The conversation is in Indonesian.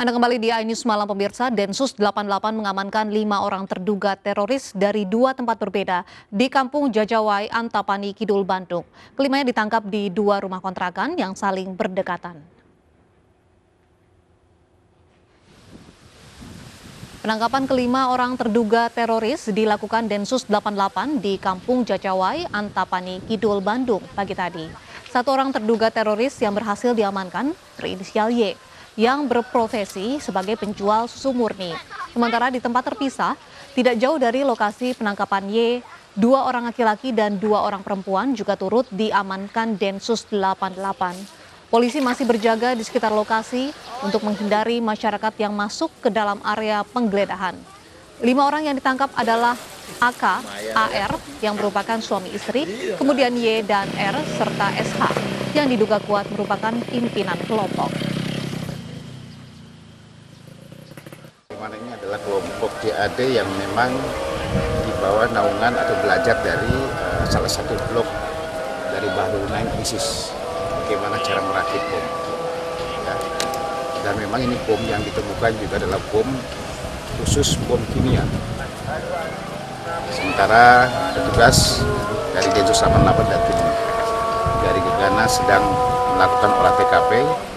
Anda kembali di iNews Malam Pemirsa. Densus 88 mengamankan 5 orang terduga teroris dari 2 tempat berbeda di Kampung Jajawai, Antapani, Kidul, Bandung. Kelimanya ditangkap di 2 rumah kontrakan yang saling berdekatan. Penangkapan kelima orang terduga teroris dilakukan Densus 88 di Kampung Jajawai, Antapani, Kidul, Bandung pagi tadi. 1 orang terduga teroris yang berhasil diamankan berinisial Y, yang berprofesi sebagai penjual susu murni. Sementara di tempat terpisah, tidak jauh dari lokasi penangkapan Y, 2 orang laki-laki dan 2 orang perempuan juga turut diamankan Densus 88. Polisi masih berjaga di sekitar lokasi untuk menghindari masyarakat yang masuk ke dalam area penggeledahan. 5 orang yang ditangkap adalah AK, AR yang merupakan suami istri, kemudian Y dan R serta SH yang diduga kuat merupakan pimpinan kelompok. Ini adalah kelompok JAD yang memang di bawah naungan atau belajar dari salah satu blok dari Bandung ISIS, bagaimana cara merakit bom. Ya. Dan memang ini bom yang ditemukan juga adalah bom khusus bom kimia. Sementara petugas dari Densus 88 dan dari Gekana sedang melakukan olah TKP.